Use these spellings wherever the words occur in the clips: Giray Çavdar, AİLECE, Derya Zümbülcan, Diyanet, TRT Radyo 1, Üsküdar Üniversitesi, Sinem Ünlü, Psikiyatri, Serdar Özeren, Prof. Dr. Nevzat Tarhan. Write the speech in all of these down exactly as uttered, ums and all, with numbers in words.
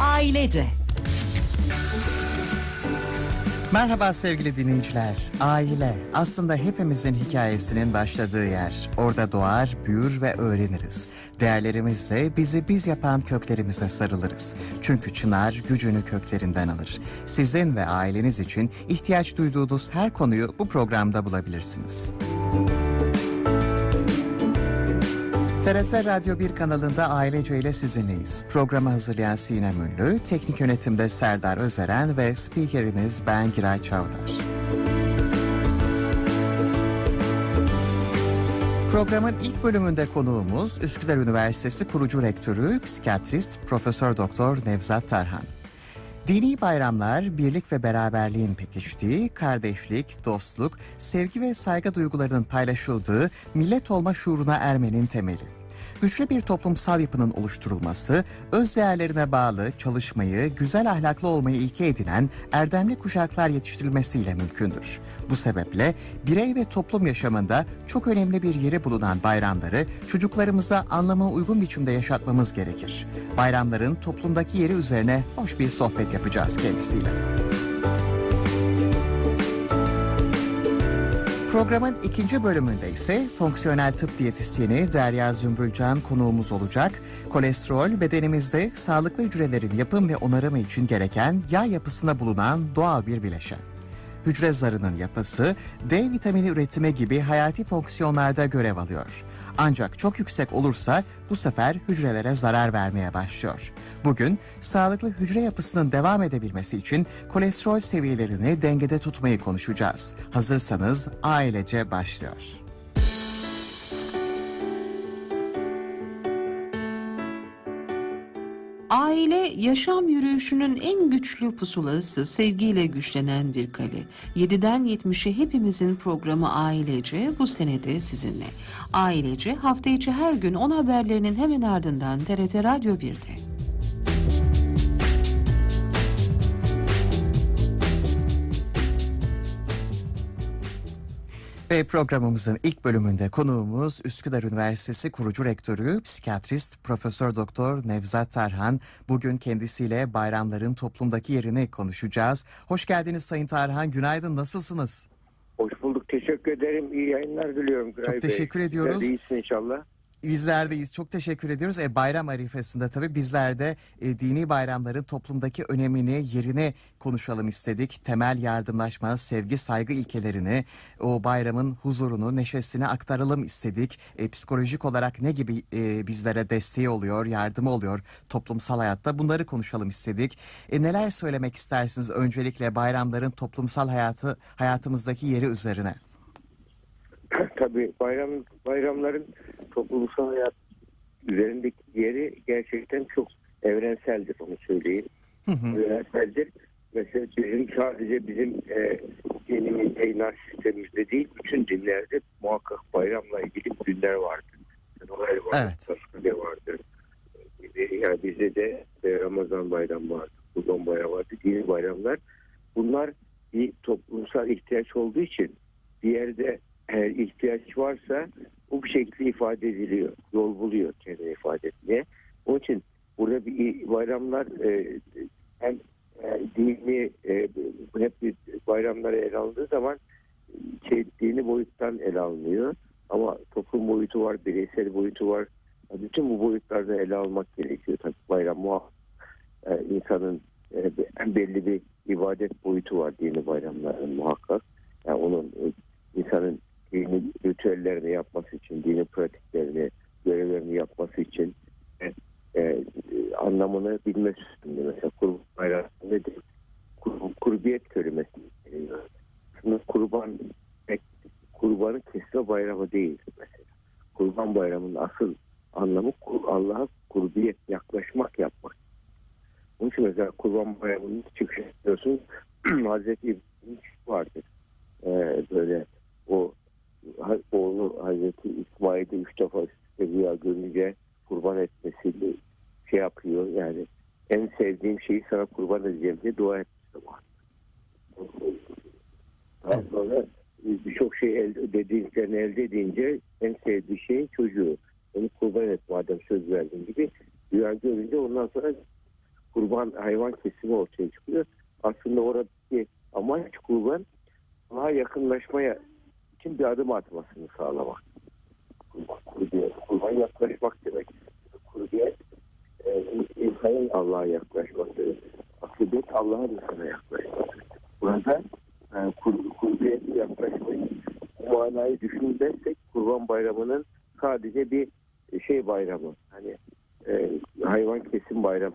Ailece. Merhaba sevgili dinleyiciler. Aile aslında hepimizin hikayesinin başladığı yer. Orada doğar, büyür ve öğreniriz. Değerlerimizle bizi biz yapan köklerimize sarılırız. Çünkü çınar gücünü köklerinden alır. Sizin ve aileniz için ihtiyaç duyduğunuz her konuyu bu programda bulabilirsiniz. T R T Radyo bir kanalında Ailece ile sizinleyiz. Programı hazırlayan Sinem Ünlü, teknik yönetimde Serdar Özeren ve spikeriniz ben Giray Çavdar. Programın ilk bölümünde konuğumuz Üsküdar Üniversitesi kurucu rektörü, psikiyatrist Profesör Doktor Nevzat Tarhan. Dini bayramlar, birlik ve beraberliğin pekiştiği, kardeşlik, dostluk, sevgi ve saygı duygularının paylaşıldığı millet olma şuuruna ermenin temeli. Güçlü bir toplumsal yapının oluşturulması, öz değerlerine bağlı çalışmayı, güzel ahlaklı olmayı ilke edinen erdemli kuşaklar yetiştirilmesiyle mümkündür. Bu sebeple birey ve toplum yaşamında çok önemli bir yeri bulunan bayramları çocuklarımıza anlamına uygun biçimde yaşatmamız gerekir. Bayramların toplumdaki yeri üzerine hoş bir sohbet yapacağız kendisiyle. Programın ikinci bölümünde ise fonksiyonel tıp diyetisyeni Derya Zümbülcan konuğumuz olacak. Kolesterol bedenimizde sağlıklı hücrelerin yapım ve onarımı için gereken yağ yapısına bulunan doğal bir bileşen. Hücre zarının yapısı D vitamini üretimi gibi hayati fonksiyonlarda görev alıyor. Ancak çok yüksek olursa bu sefer hücrelere zarar vermeye başlıyor. Bugün sağlıklı hücre yapısının devam edebilmesi için kolesterol seviyelerini dengede tutmayı konuşacağız. Hazırsanız ailece başlıyor. Aile, yaşam yürüyüşünün en güçlü pusulası, sevgiyle güçlenen bir kale. yediden yetmişe hepimizin programı Ailece bu senede sizinle. Ailece hafta içi her gün on haberlerinin hemen ardından T R T Radyo birde. Ve programımızın ilk bölümünde konuğumuz Üsküdar Üniversitesi kurucu rektörü, psikiyatrist Profesör Doktor Nevzat Tarhan. Bugün kendisiyle bayramların toplumdaki yerini konuşacağız. Hoş geldiniz Sayın Tarhan, günaydın, nasılsınız? Hoş bulduk, teşekkür ederim. İyi yayınlar diliyorum Güray Bey. Çok teşekkür ediyoruz. Sizler de iyisin inşallah. Bizler deyiz, çok teşekkür ediyoruz. E, bayram arifesinde tabii bizler de e, dini bayramların toplumdaki önemini, yerini konuşalım istedik. Temel yardımlaşma, sevgi, saygı ilkelerini, o bayramın huzurunu, neşesini aktaralım istedik. E, psikolojik olarak ne gibi e, bizlere desteği oluyor, yardımı oluyor toplumsal hayatta, bunları konuşalım istedik. E, neler söylemek istersiniz öncelikle bayramların toplumsal hayatı, hayatımızdaki yeri üzerine? Tabii bayram bayramların toplumsal hayat üzerindeki yeri gerçekten çok evrenseldir, onu söyleyeyim. Hı hı. Evrenseldir. Mesela bizim sadece bizim e, dinimiz, inanç sistemimizde değil, bütün dinlerde muhakkak bayramla ilgili günler vardır. Noel vardır, Taşkale vardır. Yani bizde de Ramazan bayramı vardır, Kurban bayramı vardır, dini bayramlar. Bunlar bir toplumsal ihtiyaç olduğu için bir yerde eğer ihtiyaç varsa bu bir şekilde ifade ediliyor. Yol buluyor kendini ifade etmeye. Onun için burada bir bayramlar e, hem e, dini e, hep bir bayramlara ele alındığı zaman şey, dini boyuttan ele alınıyor. Ama toplum boyutu var, bireysel boyutu var. Bütün bu boyutlarda ele almak gerekiyor. Tabii bayram muhakkak e, insanın e, belli bir ibadet boyutu var dini bayramların muhakkak. Yani onun insanın dini ritüellerini yapması için, dini pratiklerini, görevlerini yapması için e, e, anlamını bilmesi için. Mesela kurban bayramı nedir? Kur, kurbiyet kelimesi. Şimdi kurban, kurbanı kesme bayramı değil mesela. Kurban bayramının asıl anlamı Allah'a kurbiyet, yaklaşmak, yapmak. Bunun için mesela kurban bayramının çıkışı diyorsun, Hazreti İbrahim vardır. E, böyle o oğlu Hazreti İsmail'de üç defa rüya görünce kurban etmesini şey yapıyor. Yani en sevdiğim şeyi sana kurban edeceğim diye dua etmesi var. Daha sonra birçok şey elde, dediğinlerini elde edince en sevdiği şey çocuğu. Onu kurban et madem söz verdiğim gibi. Rüya görünce ondan sonra kurban hayvan kesimi ortaya çıkıyor. Aslında oradaki amaç kurban daha yakınlaşmaya için bir adım atmasını sağlamak. Kurban, kurban yaklaşmak demek. Kurban e, insanın Allah'a yaklaşmak demek. Akıbet Allah'a da sana yaklaşmak. Burada yani kur, kurbiyeti yaklaşmayı, bu manayı düşünürsek Kurban Bayramı'nın sadece bir şey bayramı, hani e, hayvan kesim bayramı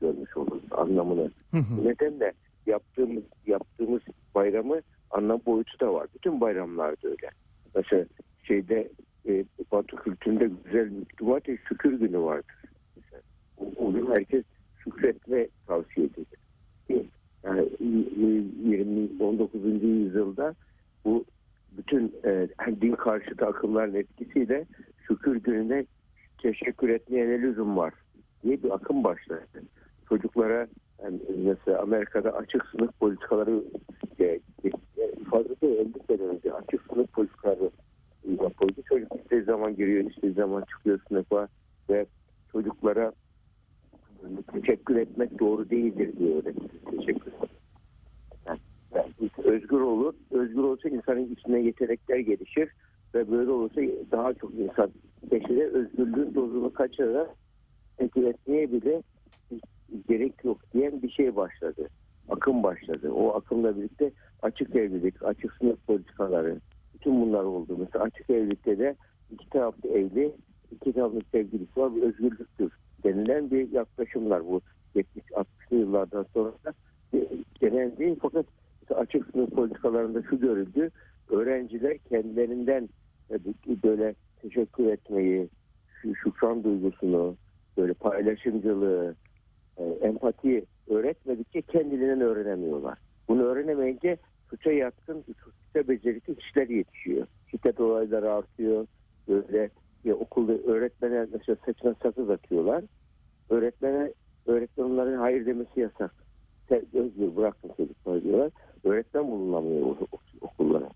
görmüş oluruz anlamını. Bu nedenle yaptığımız yaptığımız bayramı anlam boyutu da var. Bütün bayramlarda öyle. Mesela şeyde e, Batı kültüründe güzel Cumartesi şükür günü vardır. Mesela, o, o gün herkes şükretme tavsiye edilir. Yani yirmi on dokuzuncu yüzyılda bu bütün e, din karşıtı akımların etkisiyle şükür gününe teşekkür etmeye ne lüzum var diye bir akım başladı. Çocuklara yani mesela Amerika'da açık sınıf politikaları e, fazla da elbette önce açık sınıf politikaları yapıldı. Çocuk istediği zaman giriyor, istediği zaman çıkıyor sınıfa ve çocuklara teşekkür etmek doğru değildir diye öğretmiştir. Teşekkür ederim. Yani özgür olur. Özgür olsa insanın içine yetenekler gelişir ve böyle olursa daha çok insan peşine özgürlüğün dozunu kaçırarak teşekkür etmeye bile gerek yok diyen bir şey başladı. Akım başladı. O akımla birlikte açık evlilik, açık sınıf politikaları, bütün bunlar oldu. Mesela açık evlilikte de iki taraflı evli, iki taraflı sevgilisi var. Bir özgürlüktür denilen bir yaklaşımlar bu yetmiş altmışlı yıllardan sonra genel değil. Fakat açık sınıf politikalarında şu görüldü. Öğrenciler kendilerinden böyle teşekkür etmeyi, şükran duygusunu, böyle paylaşımcılığı, empati öğretmedikçe kendilerinden öğrenemiyorlar. Bunu öğrenemeyince suça yatkın, suça becerikli kişiler yetişiyor. Şiddet olayları artıyor. Böyle ya okulda öğretmenler mesela saçına sakız atıyorlar. Öğretmene, öğretmen onların hayır demesi yasak. Özgür bırakın çocuklar diyorlar. Öğretmen bulunamıyor okullara.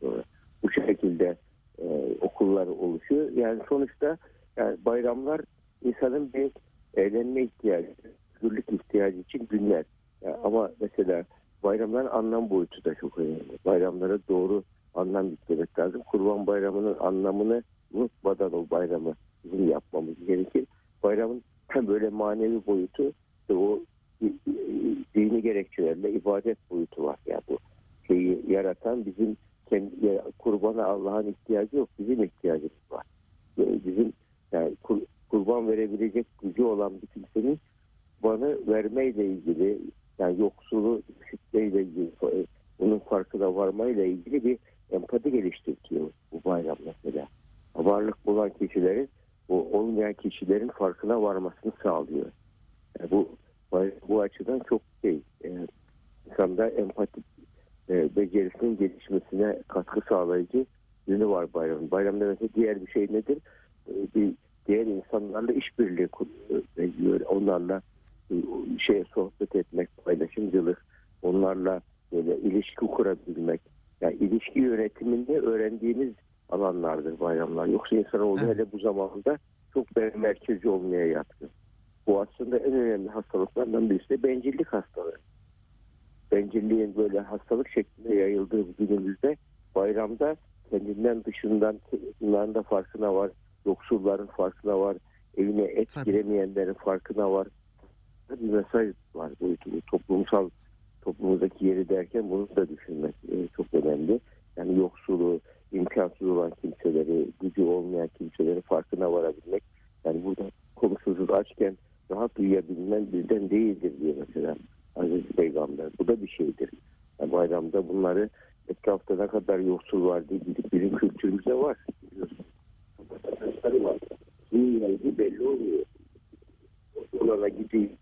Sonra. Bu şekilde e, okullar oluşuyor. Yani sonuçta yani bayramlar insanın bir eğlenme ihtiyacı, özgürlük ihtiyacı için günler. Yani ama mesela bayramların anlam boyutu da çok önemli. Bayramlara doğru anlam yüklemek lazım. Kurban Bayramı'nın anlamını unutmadan o bayramı bizim yapmamız gerekir. Bayramın hem böyle manevi boyutu ve o dini gerekçelerle ibadet boyutu var. Yani bu şeyi yaratan bizim kendi, kurbana Allah'ın ihtiyacı yok. Bizim ihtiyacımız var. Yani bizim yani kur, kurban verebilecek gücü olan bir kimsenin kurbanı vermeyle ilgili yani yoksulu kütleyle ilgili onun farkına varmayla ilgili bir empati geliştiriyor bu bayram mesela. Varlık bulan kişilerin, o olmayan kişilerin farkına varmasını sağlıyor. Yani bu bu açıdan çok şey, e, insanda empati e, becerisinin gelişmesine katkı sağlayıcı yönü var bayramın. Bayramda mesela diğer bir şey nedir? E, bir, diğer insanlarla işbirliği kuruyor. Onlarla e, şey sohbet etmek, paylaşımcılık, onlarla böyle ilişki kurabilmek. Yani ilişki yönetiminde öğrendiğimiz alanlardır bayramlar. Yoksa insanoğlu evet. Hele bu zamanda çok merkezci olmaya yatkın. Bu aslında en önemli hastalıklardan birisi de bencillik hastalığı. Bencilliğin böyle hastalık şeklinde yayıldığı günümüzde bayramda kendinden dışından bunların da farkına var. Yoksulların farkına var. Evine et Tabii. giremeyenlerin farkına var. Bir mesaj var boyutu. Toplumsal toplumumuzdaki yeri derken bunu da düşünmek çok önemli. Yani yoksulu, imkansız olan kimseleri, gücü olmayan kimseleri farkına varabilmek. Yani burada komşusuz açken rahat uyuyabilmen bizden değildir diye mesela Aziz Peygamber. Bu da bir şeydir. Yani bayramda bunları etrafta ne kadar yoksul var diye gidip bizim kültürümüzde var. Biliyorsunuz. Dünyayı belli oluyor. Olana gideyim.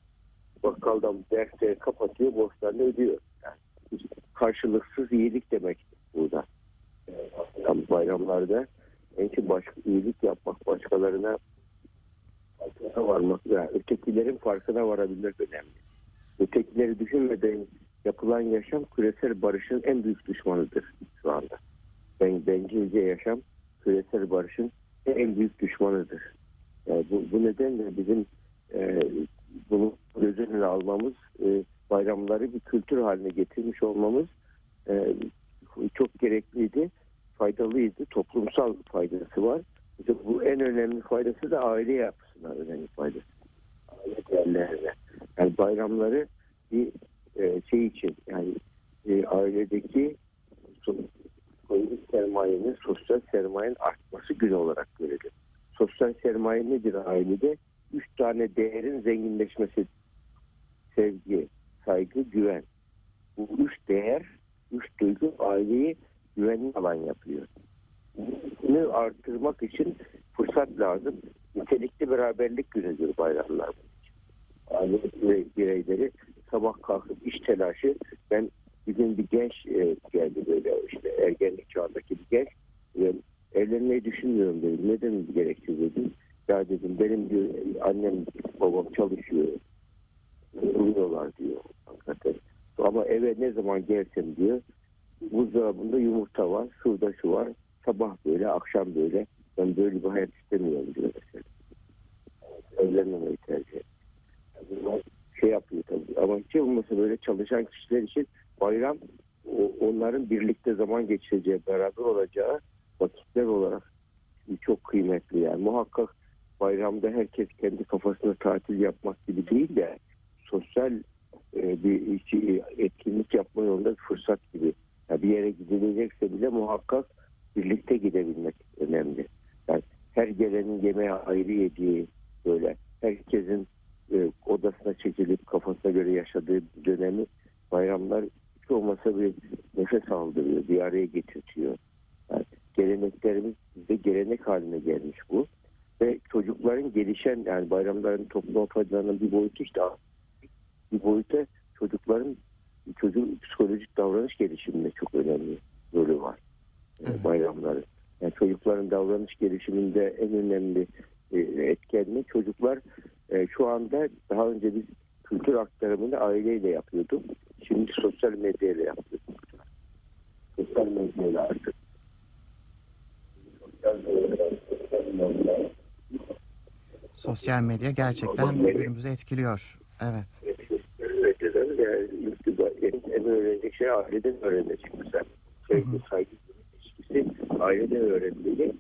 Bakkaldan derse kapatıyor, borçlarını ödüyor. Yani karşılıksız iyilik demek burada. Yani bayramlarda en çok başka iyilik yapmak, başkalarına farkına varmak, yani ötekilerin farkına varabilmek önemli. Ötekileri düşünmeden yapılan yaşam küresel barışın en büyük düşmanıdır şu anda. Ben, bencilce yaşam küresel barışın en büyük düşmanıdır. Yani bu, bu nedenle bizim e, bunu gözün kültürünü almamız, e, bayramları bir kültür haline getirmiş olmamız e, çok gerekliydi, faydalıydı, toplumsal faydası var. İşte bu en önemli faydası da aile yapısına önemli faydası. Aile değerlerine. Yani bayramları bir e, şey için, yani e, ailedeki sosyal sermayenin, sosyal sermayenin artması günü olarak görülür. Sosyal sermaye nedir ailede? Üç tane değerin zenginleşmesi: sevgi, saygı, güven. Bu üç değer, üç duygu aileyi güvenli alan yapıyor. Bunu artırmak için fırsat lazım. Nitelikli beraberlik günüdür bayramlar. Aile bireyleri sabah kalkıp iş telaşı. Ben bugün bir genç geldi, böyle işte ergenlik çağındaki bir genç. Evlenmeyi düşünmüyorum dedim. Neden gerekçe dedim. Ya dedim, benim diyor, annem babam çalışıyor. Uyuyorlar diyor. Hakikaten. Ama eve ne zaman gelsem diyor, buzdolabında yumurta var, şurada şu var. Sabah böyle, akşam böyle. Ben böyle bir hayat istemiyorum diyor. Evlenmemeyi tercih ediyor. Şey yapıyor tabii. Ama hiç olmasa böyle çalışan kişiler için bayram, onların birlikte zaman geçireceği, beraber olacağı vakitler olarak çok kıymetli. Yani muhakkak bayramda herkes kendi kafasına tatil yapmak gibi değil de sosyal e, bir etkinlik yapma yolunda fırsat gibi. Yani bir yere gidilecekse bile muhakkak birlikte gidebilmek önemli. Yani her gelenin yemeğe ayrı yediği, böyle herkesin e, odasına çekilip kafasına göre yaşadığı dönemi bayramlar hiç olmasa bir nefes aldırıyor, bir araya getirtiyor. Yani geleneklerimiz bize gelenek haline gelmiş bu. Ve çocukların gelişen, yani bayramların toplum faydalarının bir boyutu işte bir boyuta çocukların çocuğun psikolojik davranış gelişiminde çok önemli rolü var evet. Bayramların. Yani çocukların davranış gelişiminde en önemli etkenli çocuklar şu anda, daha önce biz kültür aktarımını aileyle yapıyorduk. Şimdi sosyal medyayla yapıyoruz. Sosyal medyayla artık. Sosyal medya gerçekten birbirimizi etkiliyor. Evet. En öğrenecek şey aileden öğrenecek mesela. Sevgi, saygı, ilişkisi aileden öğrenmeli.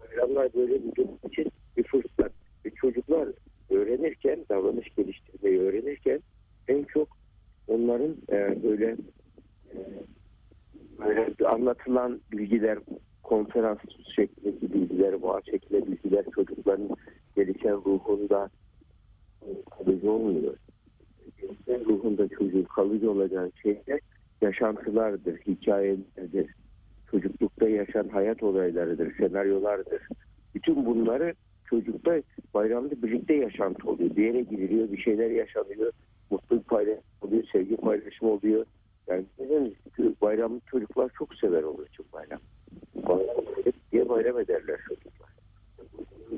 Bayramlar böyle bir durum için bir fırsat. Ve çocuklar öğrenirken, davranış geliştirmeyi öğrenirken en çok onların böyle böyle anlatılan bilgiler, konferans şeklindeki bilgiler, bağ şeklinde bilgiler çocukların gelişen ruhunda kalıcı olmuyor. Gelişen ruhunda çocuğun kalıcı olacağı şeyler yaşantılardır, hikayelerdir. Çocuklukta yaşayan hayat olaylarıdır, senaryolardır. Bütün bunları çocukta bayramda birlikte yaşantı oluyor. Bir yere gidiliyor, bir şeyler yaşanıyor. Mutluluk paylaşımı oluyor, sevgi paylaşımı oluyor. Yani bayramı çocuklar çok sever onun için bayram. Diye bayram ederler çocuklar.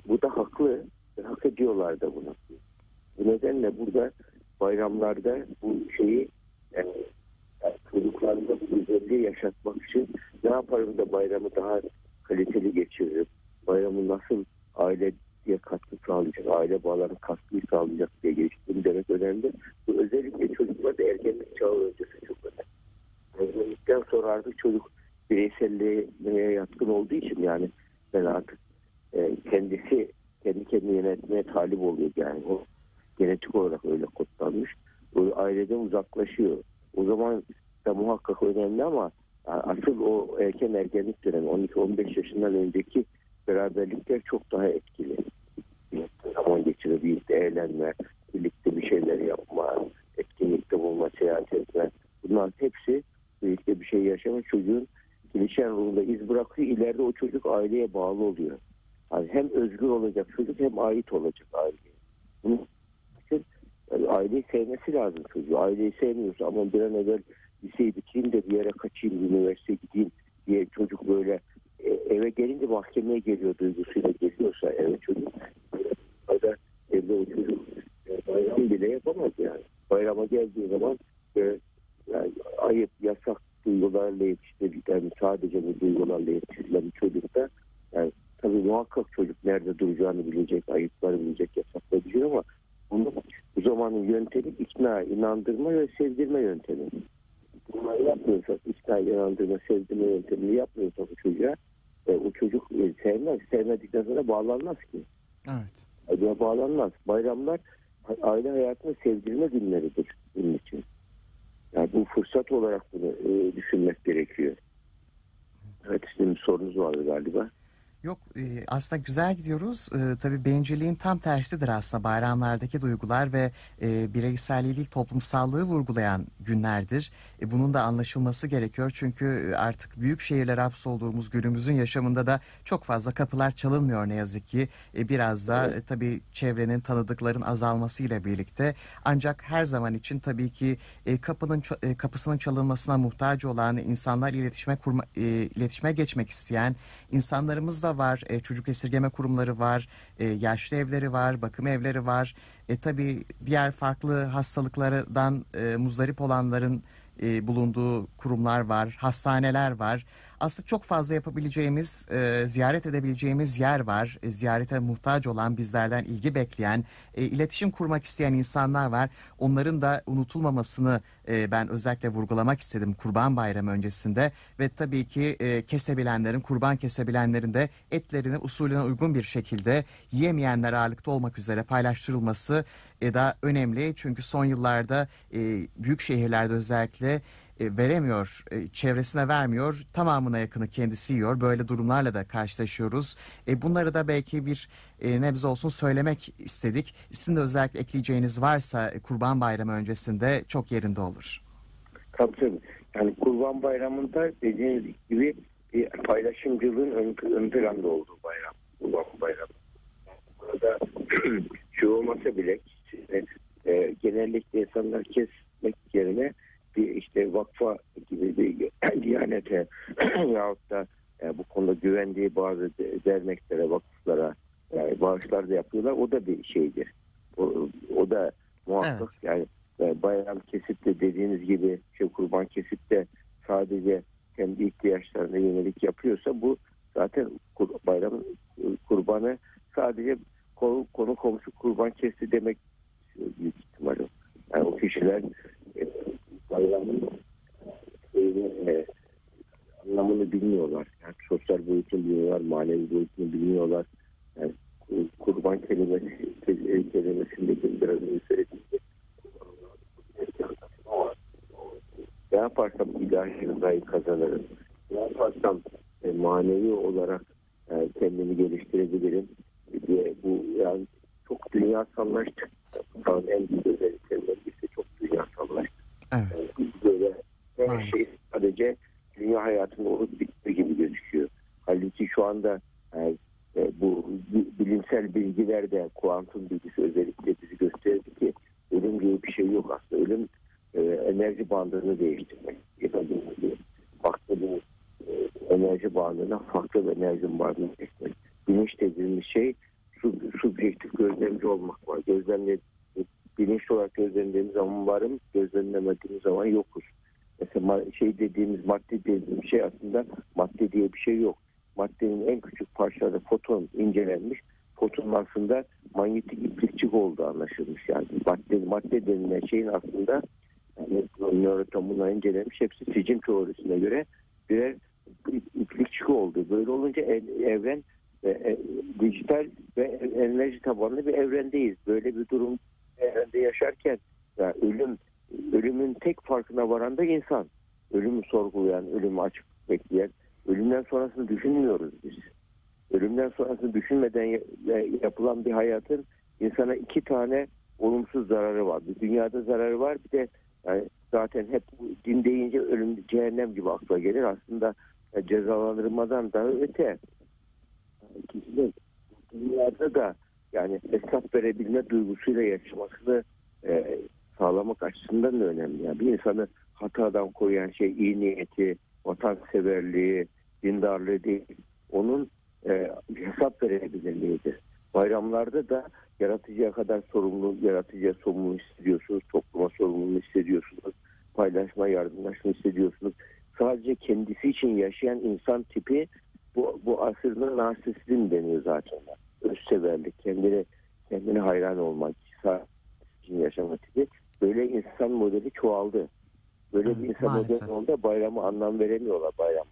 Bu da haklı, hak ediyorlar da bunu. Bu nedenle burada bayramlarda bu şeyi yani, yani çocuklarla bu güzelliği yaşatmak için ne yaparım da bayramı daha kaliteli geçiririm, bayramı nasıl aileye katkı sağlayacak, aile bağlarına katkı sağlayacak diye geliştirmek demek önemli. Bu özellikle çocuklarda ergenlik çağı öncesi çok önemli. Ergenlikten sonra artık çocuk bireyselliğe yatkın olduğu için yani ben artık e, kendisi kendi kendini yönetmeye talip oluyor, yani o genetik olarak öyle kodlanmış. O aileden uzaklaşıyor. O zaman da muhakkak önemli ama yani asıl o erken ergenlik dönemi on iki on beş yaşından önceki beraberlikler çok daha etkili. Zaman geçirebilip eğlenme, birlikte bir şeyler yapma, etkinlikte bulma, seyahat etme. Bunların hepsi birlikte bir şey yaşama çocuğun gelişen ruhunda iz bırakıyor. İleride o çocuk aileye bağlı oluyor. Yani hem özgür olacak çocuk hem ait olacak aileye. Bunun için yani aileyi sevmesi lazım çocuğu. Aileyi sevmiyorsa ama bir an evvel liseyi bitireyim de bir yere kaçayım, üniversiteye gideyim diye çocuk böyle eve gelince mahkemeye geliyor duygusuyla geliyorsa eve çocuk. Hatta evde o çocuk bayram bile yapamaz yani. Bayrama geldiği zaman e, yani ayıp, yasak duygularla yetiştirilen, yani sadece bu duygularla yetiştirilen çocukta yani tabii muhakkak çocuk nerede duracağını bilecek, ayıpları bilecek, yasakları bilecek ama Bunu, bu zamanın yöntemi ikna, inandırma ve sevdirme yöntemi. Bunları yapmıyorsak, ikna, inandırma, sevdirme yöntemini yapmıyorsak o çocuğa, e, o çocuk e, sevmez. Sevmedikten sonra bağlanmaz ki. Evet. Acaba bağlanmaz. Bayramlar aile hayatını sevdirme günleridir bunun için. Yani bu fırsat olarak bunu e, düşünmek gerekiyor. Evet, sizin sorunuz vardı galiba. Yok, e, aslında güzel gidiyoruz. E, tabii bencilliğin tam tersidir aslında bayramlardaki duygular ve e, bireyselliği değil toplumsallığı vurgulayan günlerdir. E, bunun da anlaşılması gerekiyor çünkü artık büyük şehirlere hapsolduğumuz günümüzün yaşamında da çok fazla kapılar çalınmıyor ne yazık ki. E, biraz da e, tabii çevrenin, tanıdıkların azalmasıyla birlikte. Ancak her zaman için tabii ki e, kapının e, kapısının çalınmasına muhtaç olan insanlar iletişime kurma, e, iletişime geçmek isteyen insanlarımız da var. E, çocuk esirgeme kurumları var, e, yaşlı evleri var, bakım evleri var. E, tabii diğer farklı hastalıklardan e, muzdarip olanların e, bulunduğu kurumlar var, hastaneler var. Aslında çok fazla yapabileceğimiz, e, ziyaret edebileceğimiz yer var. E, ziyarete muhtaç olan, bizlerden ilgi bekleyen, e, iletişim kurmak isteyen insanlar var. Onların da unutulmamasını e, ben özellikle vurgulamak istedim Kurban Bayramı öncesinde. Ve tabii ki e, kesebilenlerin, kurban kesebilenlerin de etlerini usulüne uygun bir şekilde yiyemeyenler ağırlıkta olmak üzere paylaştırılması e, da önemli. Çünkü son yıllarda e, büyük şehirlerde özellikle veremiyor, çevresine vermiyor, tamamına yakını kendisi yiyor. Böyle durumlarla da karşılaşıyoruz. Bunları da belki bir nebze olsun söylemek istedik. Sizin de özellikle ekleyeceğiniz varsa Kurban Bayramı öncesinde çok yerinde olur. Tabii tabii. Yani Kurban Bayramı'nda dediğiniz gibi paylaşımcılığın ön planda olduğu bayram. Kurban Bayramı. Burada şey olmasa bile genellikle insanlar kesmek yerine bir işte vakfa gibi bir diyanete yahut da e, bu konuda güvendiği bazı derneklere, vakıflara yani bağışlar da yapıyorlar. O da bir şeydir. O, o da muhakkak evet. Yani e, bayram kesip de dediğiniz gibi şey, kurban kesip de sadece kendi ihtiyaçlarına yönelik yapıyorsa bu zaten kur, bayramın kurbanı sadece konu, konu komşu kurban kesti demek büyük ihtimalle. Yani o kişiler e, bayramın e, anlamını bilmiyorlar. Yani sosyal boyutunu bilmiyorlar, manevi boyutunu bilmiyorlar. Yani kurban kelimesi, kelimesindeki biraz özellikle ne yaparsam ilahi rızayı kazanırım. Ne yaparsam e, manevi olarak e, kendimi geliştirebilirim diye bu yani çok dünya sanlaştık. Bunun en büyük özelliklerinden birisi çok dünya sanlaştık. Evet. Böyle her evet. Şey sadece dünya hayatının olup bittiği gibi gözüküyor. Halbuki şu anda yani, bu bilimsel bilgiler de kuantum bilgisi özellikle bizi gösterdi ki ölüm gibi bir şey yok aslında. Ölüm e, enerji bandını değiştirmek. Baktığımız e, enerji bandına farklı bir enerji bandını değiştirmek. Bilinç dediğimiz şey sub, subjektif gözlemci olmak var. Gözlemle bilinçli olarak gözlemlediğimiz zaman varım, gözlemlemediğimiz zaman yokuz. Mesela şey dediğimiz, madde dediğimiz şey aslında madde diye bir şey yok. Maddenin en küçük parçaları foton incelenmiş. Foton aslında manyetik iplikçik olduğu anlaşılmış. Yani madde, madde denilen şeyin aslında yani nöroton bunlar incelenmiş. Hepsi sicim teorisine göre birer iplikçik oldu. Böyle olunca evren e, e, dijital ve enerji tabanlı bir evrendeyiz. Böyle bir durum evrende yaşarken yani ölüm ölümün tek farkına varan da insan. Ölümü sorgulayan, ölümü açık bekleyen, ölümden sonrasını düşünmüyoruz biz. Ölümden sonrasını düşünmeden yapılan bir hayatın insana iki tane olumsuz zararı var. Bir dünyada zararı var, bir de yani zaten hep din deyince ölüm cehennem gibi akla gelir. Aslında cezalandırmadan daha öte. İkisinin dünyada da yani hesap verebilme duygusuyla yaşamasını e, sağlamak açısından da önemli. Yani bir insanı hatadan koruyan şey iyi niyeti, vatanseverliği, dindarlığı değil. Onun e, hesap verebilirliğidir. Bayramlarda da yaratıcıya kadar sorumlu, yaratıcıya sorumluluğu hissediyorsunuz, topluma sorumluluğu hissediyorsunuz, paylaşma, yardımlaşma hissediyorsunuz. Sadece kendisi için yaşayan insan tipi bu, bu asırda narsisizm deniyor zaten. Özseverlik, kendine, kendine hayran olmak, için yaşama tipi. Böyle insan modeli çoğaldı. Böyle Hı, bir insan maalesef. modeli oldu, bayrama anlam veremiyorlar bayramı.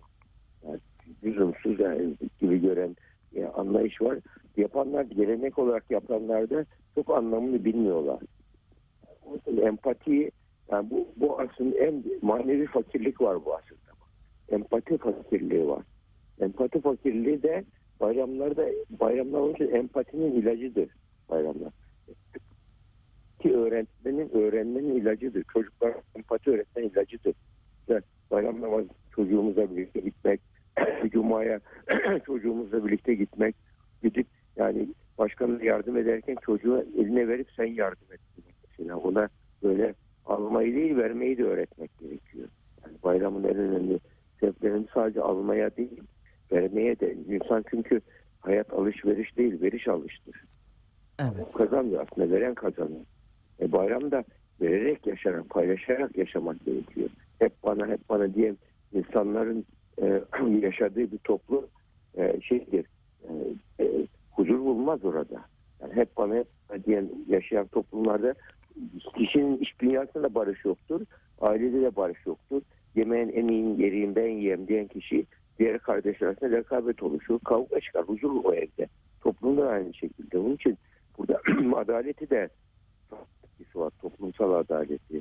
Yani lüzumsuz yani gibi gören yani anlayış var. Yapanlar, gelenek olarak yapanlar da çok anlamını bilmiyorlar. Yani empati, yani bu, bu aslında en manevi fakirlik var bu aslında. Empati fakirliği var. Empati fakirliği de bayramlarda, bayramlar onun için empatinin ilacıdır bayramlar. Ki öğretmenin öğrenmenin ilacıdır. Çocuklar empati öğretmenin ilacıdır. Yani bayramlar çocuğumuzla birlikte gitmek, Cuma'ya çocuğumuzla birlikte gitmek, gidip yani başkanına yardım ederken çocuğu eline verip sen yardım et. Mesela ona böyle almayı değil vermeyi de öğretmek gerekiyor. Yani bayramın en önemli sebeplerini sadece almaya değil, vermeye de. İnsan çünkü hayat alışveriş değil, veriş alıştır. Evet. Kazanıyor aslında, veren kazanıyor. E bayramda vererek yaşarak, paylaşarak yaşamak gerekiyor. Hep bana, hep bana diye insanların e, yaşadığı bir toplum e, şeydir. E, e, huzur bulmaz orada. Yani hep bana, hep bana diyen yaşayan toplumlarda kişinin iş dünyasında barış yoktur. Ailede de barış yoktur. Yemeğin en iyi yeriyim ben yiyeyim diyen kişi diğer kardeşler arasında rekabet oluşur. Kavga çıkar. Huzur o evde. Toplumda aynı şekilde. Onun için burada adaleti de var. Toplumsal adaleti.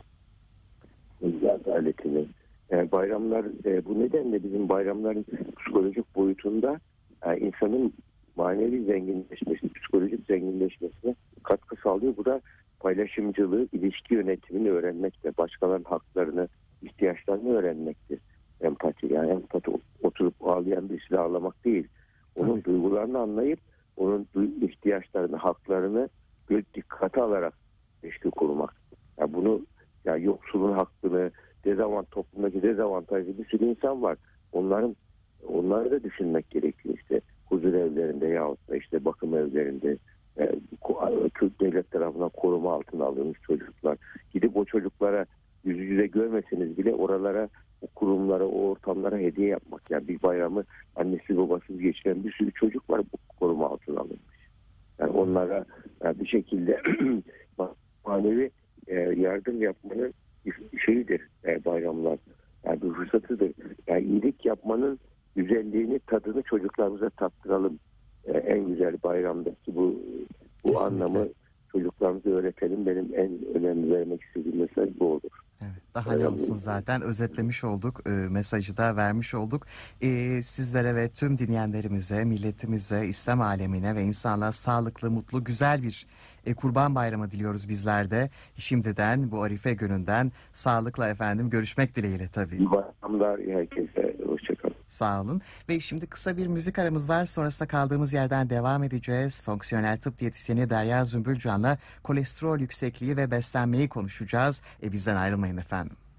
Adaletini. Yani bayramlar e, bu nedenle bizim bayramların psikolojik boyutunda yani insanın manevi zenginleşmesi, psikolojik zenginleşmesine katkı sağlıyor. Bu da paylaşımcılığı, ilişki yönetimini öğrenmekte, başkalarının haklarını, ihtiyaçlarını öğrenmektir. Empati, yani empati oturup ağlayan birisiyle ağlamak değil. Onun Tabii. duygularını anlayıp, onun ihtiyaçlarını, haklarını dikkate alarak ilişki kurmak. Yani bunu, yani yoksulun hakkını, dezavantaj, toplumdaki dezavantajlı bir sürü insan var. Onların, onları da düşünmek gerekiyor işte. Huzur evlerinde yahut da işte bakım evlerinde, Türk devlet tarafından koruma altına alınmış çocuklar. Gidip o çocuklara yüz yüze görmeseniz bile oralara, o kurumlara, o ortamlara hediye yapmak. Yani bir bayramı annesiz babasız geçiren bir sürü çocuk var, bu koruma altına alınmış. Yani onlara yani bir şekilde manevi yardım yapmanın şeyidir bayramlar. Yani bir fırsatıdır. Yani iyilik yapmanın güzelliğini, tadını çocuklarımıza tattıralım. En güzel bayramdaki bu bu Kesinlikle. anlamı çocuklarımıza öğretelim. Benim en önemli vermek istediğim mesaj bu olur. Evet, daha ne olsun, zaten özetlemiş olduk, mesajı da vermiş olduk. Ee, sizlere ve tüm dinleyenlerimize, milletimize, İslam alemine ve insanlığa sağlıklı, mutlu, güzel bir e, Kurban Bayramı diliyoruz bizler de. Şimdiden bu Arife gününden sağlıkla efendim, görüşmek dileğiyle tabii. İyi bayramlar herkese, hoşçakalın. Sağ olun. Ve şimdi kısa bir müzik aramız var. Sonrasında kaldığımız yerden devam edeceğiz. Fonksiyonel tıp diyetisyeni Derya Zümbülcan'la kolesterol yüksekliği ve beslenmeyi konuşacağız. E, bizden ayrılmayın efendim.